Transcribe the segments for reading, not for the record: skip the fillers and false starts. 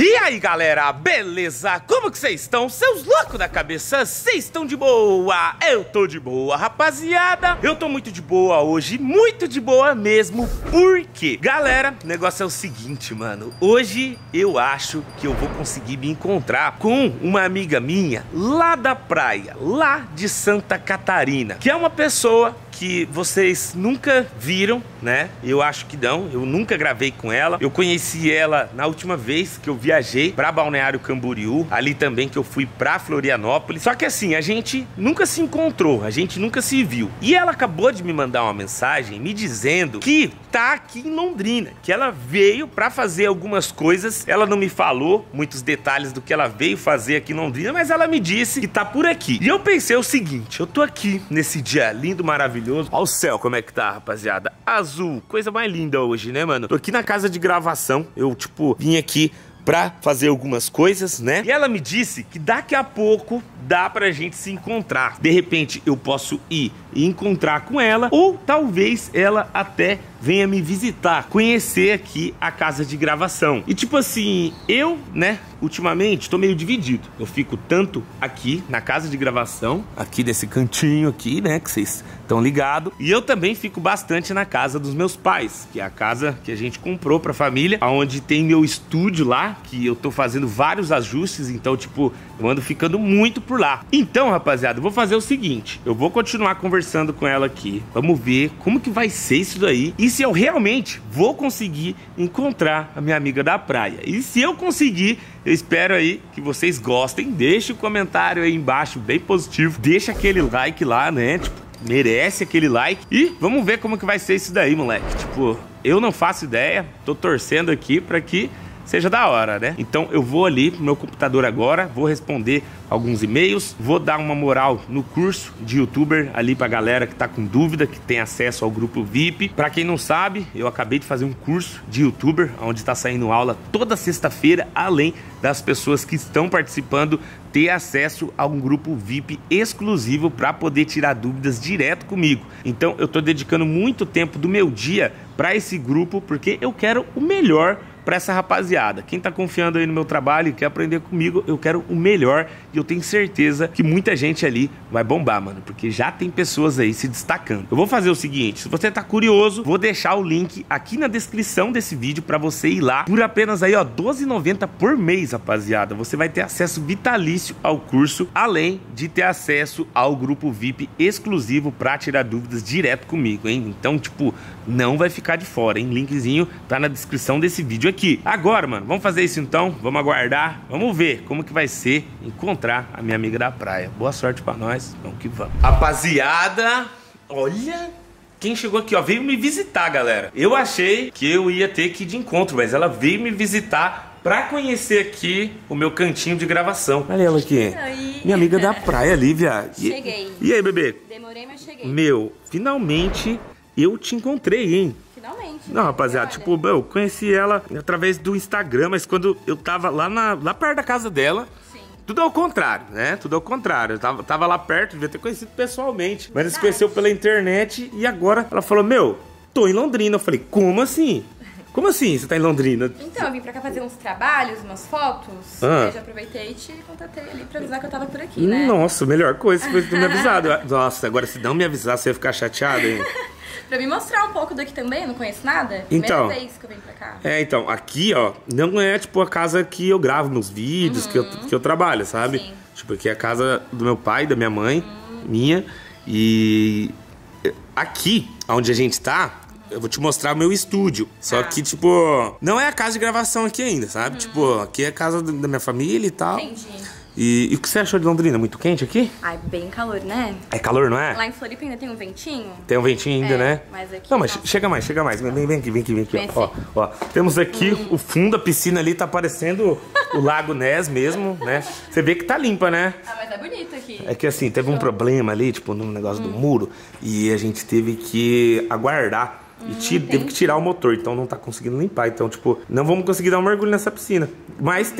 E aí galera, beleza? Como que vocês estão? Seus loucos da cabeça, vocês estão de boa? Eu tô de boa, rapaziada. Eu tô muito de boa hoje, muito de boa mesmo. Por quê? Galera, o negócio é o seguinte, mano. Hoje eu acho que eu vou conseguir me encontrar com uma amiga minha lá da praia, lá de Santa Catarina, que é uma pessoa que vocês nunca viram, né? Eu acho que não, eu nunca gravei com ela. Eu conheci ela na última vez que eu viajei pra Balneário Camboriú, ali também que eu fui pra Florianópolis. Só que assim, a gente nunca se encontrou, a gente nunca se viu. E ela acabou de me mandar uma mensagem me dizendo que tá aqui em Londrina, que ela veio pra fazer algumas coisas. Ela não me falou muitos detalhes do que ela veio fazer aqui em Londrina, mas ela me disse que tá por aqui. E eu pensei o seguinte, eu tô aqui nesse dia lindo, maravilhoso. Olha o céu como é que tá, rapaziada. Azul, coisa mais linda hoje, né, mano? Tô aqui na casa de gravação. Eu, tipo, vim aqui pra fazer algumas coisas, né? E ela me disse que daqui a pouco dá pra gente se encontrar. De repente, eu posso ir e encontrar com ela, ou talvez ela até venha me visitar, conhecer aqui a casa de gravação. E tipo assim, eu, né, ultimamente tô meio dividido. Eu fico tanto aqui na casa de gravação, aqui desse cantinho aqui, né, que vocês estão ligados. E eu também fico bastante na casa dos meus pais, que é a casa que a gente comprou pra família, onde tem meu estúdio lá, que eu tô fazendo vários ajustes, então tipo, eu ando ficando muito por lá. Então, rapaziada, eu vou fazer o seguinte, eu vou continuar conversando com ela aqui. Vamos ver como que vai ser isso daí e se eu realmente vou conseguir encontrar a minha amiga da praia. E se eu conseguir, eu espero aí que vocês gostem. Deixa o comentário aí embaixo, bem positivo. Deixa aquele like lá, né? Tipo, merece aquele like. E vamos ver como que vai ser isso daí, moleque. Tipo, eu não faço ideia. Tô torcendo aqui pra que seja da hora, né? Então eu vou ali pro meu computador agora, vou responder alguns e-mails, vou dar uma moral no curso de YouTuber ali pra galera que tá com dúvida, que tem acesso ao grupo VIP. Pra quem não sabe, eu acabei de fazer um curso de YouTuber, onde tá saindo aula toda sexta-feira, além das pessoas que estão participando ter acesso a um grupo VIP exclusivo pra poder tirar dúvidas direto comigo. Então eu tô dedicando muito tempo do meu dia pra esse grupo, porque eu quero o melhor para essa rapaziada. Quem tá confiando aí no meu trabalho e quer aprender comigo, eu quero o melhor e eu tenho certeza que muita gente ali vai bombar, mano, porque já tem pessoas aí se destacando. Eu vou fazer o seguinte, se você tá curioso, vou deixar o link aqui na descrição desse vídeo para você ir lá por apenas aí, ó, R$12,90 por mês, rapaziada. Você vai ter acesso vitalício ao curso, além de ter acesso ao grupo VIP exclusivo para tirar dúvidas direto comigo, hein? Então, tipo, não vai ficar de fora, hein? Linkzinho tá na descrição desse vídeo aqui. Agora, mano, vamos fazer isso então. Vamos aguardar, vamos ver como que vai ser encontrar a minha amiga da praia. Boa sorte pra nós, vamos que vamos. Rapaziada, olha quem chegou aqui, ó, veio me visitar, galera. Eu achei que eu ia ter que ir de encontro, mas ela veio me visitar pra conhecer aqui o meu cantinho de gravação. Olha ela aqui, oi, minha amiga da praia, Lívia. Cheguei. E aí, bebê? Demorei, mas cheguei. Meu, finalmente eu te encontrei, hein? Não, rapaziada, tipo, eu conheci ela através do Instagram, mas quando eu tava lá perto da casa dela, sim, tudo ao contrário, né? Tudo ao contrário. Eu tava lá perto, devia ter conhecido pessoalmente, mas ela se conheceu pela internet e agora ela falou, meu, tô em Londrina. Eu falei, como assim? Como assim você tá em Londrina? Então, eu vim pra cá fazer uns trabalhos, umas fotos. Ah. Eu já aproveitei e te contatei ali pra avisar que eu tava por aqui, né? Nossa, melhor coisa foi tu me avisado. Nossa, agora se não me avisasse, você ia ficar chateado, hein? Pra me mostrar um pouco daqui também, eu não conheço nada. Então, primeira vez que eu venho pra cá. É, então, aqui, ó, não é, tipo, a casa que eu gravo meus vídeos, uhum, que eu trabalho, sabe? Sim. Tipo, aqui é a casa do meu pai, da minha mãe, minha. E aqui, onde a gente tá, eu vou te mostrar o meu estúdio. Só que, tipo, não é a casa de gravação aqui ainda, sabe? Tipo, aqui é a casa da minha família e tal. Entendi. E o que você achou de Londrina? Muito quente aqui? Ai, bem calor, né? É calor, não é? Lá em Floripa ainda tem um ventinho. Tem um ventinho ainda, né? Mas aqui... Não, mas nossa, chega mais. Vem aqui. Ó. Temos aqui o fundo, a piscina ali tá parecendo o Lago Ness mesmo, né? Você vê que tá limpa, né? Ah, mas é bonito aqui. É que assim, teve um problema ali, tipo, no negócio do muro. E a gente teve que aguardar. E teve que tirar o motor, então não tá conseguindo limpar. Então, tipo, não vamos conseguir dar um mergulho nessa piscina. Mas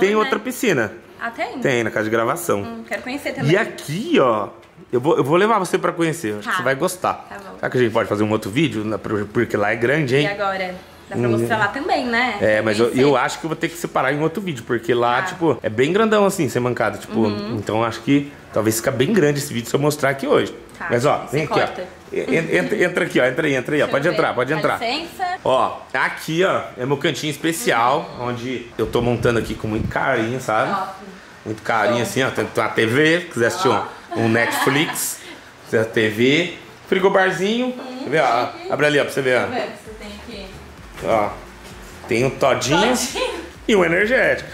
tem outra piscina. Ah, tem? Tem, na casa de gravação. Quero conhecer também. E aqui, ó, eu vou levar você pra conhecer. Tá. Acho que você vai gostar. Tá bom. Será que a gente pode fazer um outro vídeo? Porque lá é grande, hein? E agora? Dá pra mostrar lá também, né? É, mas eu acho que eu vou ter que separar em outro vídeo, porque lá, tipo, é bem grandão assim, sem mancada, tipo, então acho que talvez fica bem grande esse vídeo se eu mostrar aqui hoje. Tá, mas ó, vem aqui, corta. Ó. Entra aqui, ó, entra aí, ó. Pode entrar, pode entrar. Licença. Ó, aqui, ó, é meu cantinho especial, onde eu tô montando aqui com muito carinho, sabe? Muito carinho assim, ó, tem uma TV, se quiser assistir um Netflix, tem a TV, frigobarzinho, quer ver, ó, abre ali, ó, pra você ver, ó. Ó, tem um todinho e um energético.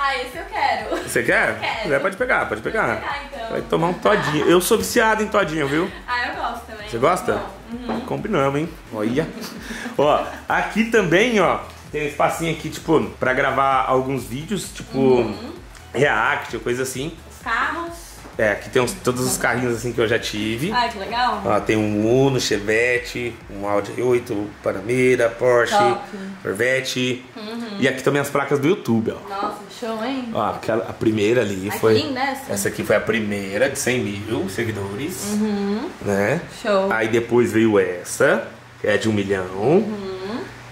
Ah, esse eu quero. Você quer? Quero. Pode pegar, pode pegar. Vou pegar, então. Vai tomar um todinho. Eu sou viciado em todinho, viu? Ah, eu gosto também. Você gosta? Combinamos, hein? Olha. Ó, aqui também, ó, tem um espacinho aqui, tipo, pra gravar alguns vídeos, tipo, react, coisa assim. Os carros. É, aqui tem todos os carrinhos assim que eu já tive. Ah, que legal. Ó, tem um Uno, Chevette, um Audi R8, Panameira, Porsche, Corvette. E aqui também as placas do YouTube, ó. Nossa, show, hein? Ó, aquela, a primeira ali aqui, foi... Nessa? Essa aqui foi a primeira, de 100 mil seguidores. Né? Show. Aí depois veio essa, que é de 1 milhão.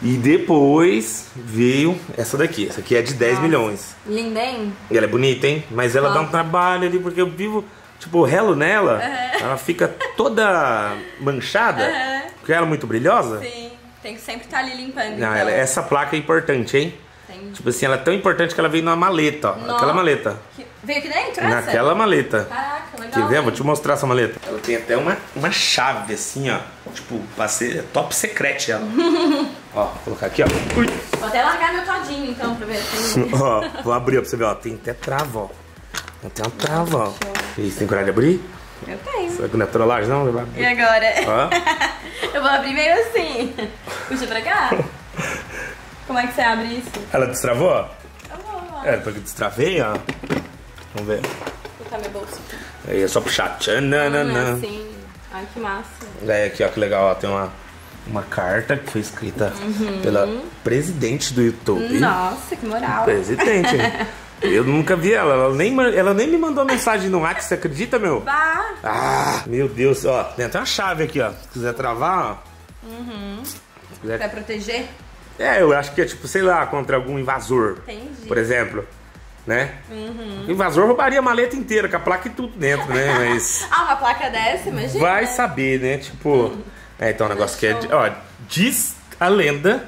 E depois veio essa daqui. Essa aqui é de 10 milhões. Linda, hein? E ela é bonita, hein? Mas ela dá um trabalho ali, porque eu vivo, tipo, relo nela. Ela fica toda manchada. Porque ela é muito brilhosa. Sim, tem que sempre estar ali limpando. Não, ela, essa placa é importante, hein? Sim. Tipo assim, ela é tão importante que ela veio numa maleta, ó. Nossa. Aquela maleta. Que... Veio aqui dentro, essa? Naquela maleta. Caraca, legal. Quer ver? Vou te mostrar essa maleta. Ela tem até uma chave, assim, ó. Tipo, é top secret ela. Ó, vou colocar aqui, ó. Ui. Vou até largar meu todinho, então, pra ver assim. Ó, vou abrir ó, pra você ver, ó. Tem até trava, ó. Tem uma trava, ó. E aí, você tem coragem de abrir? Eu tenho. Será que não é trollagem, não? E agora? Ó. Eu vou abrir meio assim. Puxa pra cá. Como é que você abre isso? Ela destravou? Tá bom, ó. É, porque eu destravei, ó. Vamos ver. Vou botar meu bolso aqui. Aí é só puxar. Tchananana. Assim. Ai, que massa. Daí aqui, ó, que legal, ó. Tem uma carta que foi escrita pela presidente do YouTube. Nossa, que moral. Presidente. Eu nunca vi ela. Ela nem me mandou mensagem no WhatsApp, você acredita, meu? Bah. Ah, meu Deus. Ó, tem até uma chave aqui, ó. Se quiser travar, ó. Se quiser... Pra proteger? É, eu acho que é tipo, sei lá, contra algum invasor. Entendi. Por exemplo. Né? O invasor roubaria a maleta inteira, com a placa e tudo dentro, né? Mas... ah, uma placa dessa, imagina. Vai saber, né? Tipo... É, então o negócio que é... De, ó, diz a lenda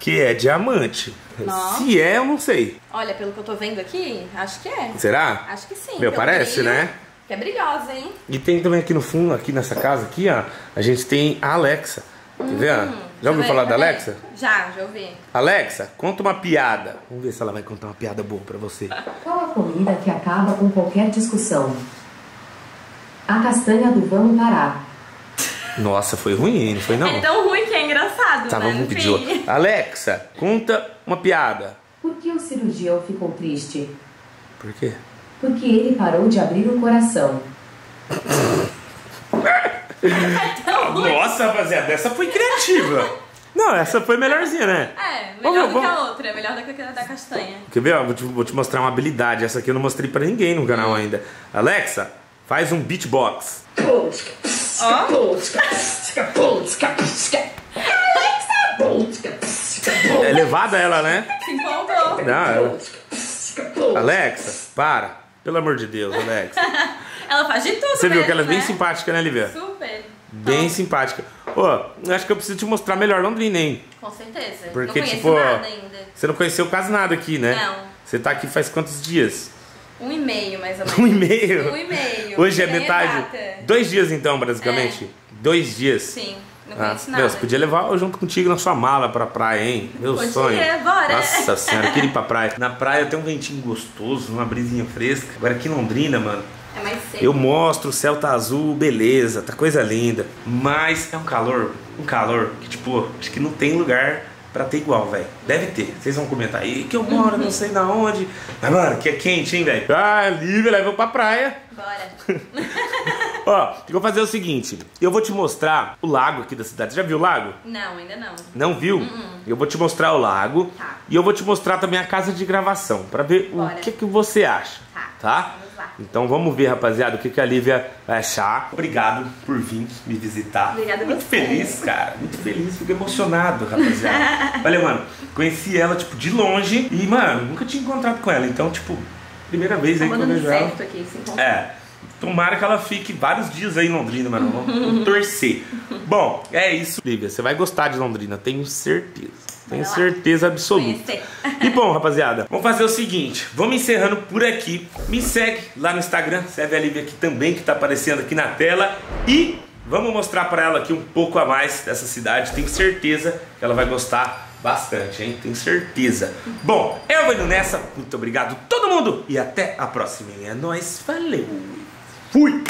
que é diamante. Nossa. Se é, eu não sei. Olha, pelo que eu tô vendo aqui, acho que é. Será? Acho que sim. Meu, parece, né? Que é brilhosa, hein? E tem também aqui no fundo, aqui nessa casa aqui, ó, a gente tem a Alexa. Tá vendo? Já ouviu falar da Alexa? Já ouvi. Alexa, conta uma piada. Vamos ver se ela vai contar uma piada boa pra você. Qual a comida que acaba com qualquer discussão? A castanha do vamos parar. Nossa, foi ruim, não foi não? É tão ruim que é engraçado, tá, vamos pedir outra. Alexa, conta uma piada. Por que o cirurgião ficou triste? Por quê? Porque ele parou de abrir o coração. Nossa, rapaziada, essa foi criativa. Não, essa foi melhorzinha, né? É, melhor do que a outra, melhor do que a da castanha. Quer ver? Vou te mostrar uma habilidade. Essa aqui eu não mostrei pra ninguém no canal ainda. Alexa, faz um beatbox. Oh. É elevada ela, né? Se empolgou. Não, ela... Alexa, para. Pelo amor de Deus, Alexa. Ela faz de tudo. Você viu que ela é bem simpática, né, Lívia? Super. Bem simpática. Ô, acho que eu preciso te mostrar melhor Londrina, hein? Com certeza. Porque, não tipo, nada ainda. Você não conheceu quase nada aqui, né? Não. Você tá aqui faz quantos dias? 1 e meio, mais ou menos. 1 e meio? 1 e meio. Hoje é metade. Exata. 2 dias, então, basicamente. É. 2 dias. Sim. Não conheço nada. Meu, você podia levar eu junto contigo na sua mala pra praia, hein? Meu sonho. Bora. Nossa senhora, queria ir pra praia. Na praia tem um ventinho gostoso, uma brisinha fresca. Agora aqui em Londrina, mano. É mais seco. Eu mostro, o céu tá azul, beleza, tá coisa linda. Mas é um calor que, tipo, acho que não tem lugar pra ter igual, velho. Deve ter. Vocês vão comentar aí que eu moro, não sei na onde. Mas, mano, que é quente, hein, velho? Ah, Lívia, leva eu pra praia. Bora. Ó, eu vou fazer o seguinte. Eu vou te mostrar o lago aqui da cidade. Você já viu o lago? Não, ainda não. Não viu? Eu vou te mostrar o lago. Tá. E eu vou te mostrar também a casa de gravação, pra ver o que você acha. Tá. tá? Vamos lá. Então vamos ver, rapaziada, o que, que a Lívia vai achar. Obrigado por vir me visitar. Obrigada. Muito feliz, cara. Muito feliz. Fico emocionado, rapaziada. Valeu, mano. Conheci ela, tipo, de longe. E, mano, nunca tinha encontrado com ela. Então, tipo, primeira vez aí que eu vejo ela. Aqui, é. Tomara que ela fique vários dias aí em Londrina, mano. Vamos torcer. Bom, é isso. Lívia, você vai gostar de Londrina, tenho certeza. Tenho certeza absoluta. E bom, rapaziada, vamos fazer o seguinte. Vamos encerrando por aqui. Me segue lá no Instagram, segue a Lívia aqui também, que tá aparecendo aqui na tela. E vamos mostrar pra ela aqui um pouco a mais dessa cidade. Tenho certeza que ela vai gostar bastante, hein? Tenho certeza. Bom, eu vou indo nessa. Muito obrigado todo mundo e até a próxima. É nóis, valeu. Fui!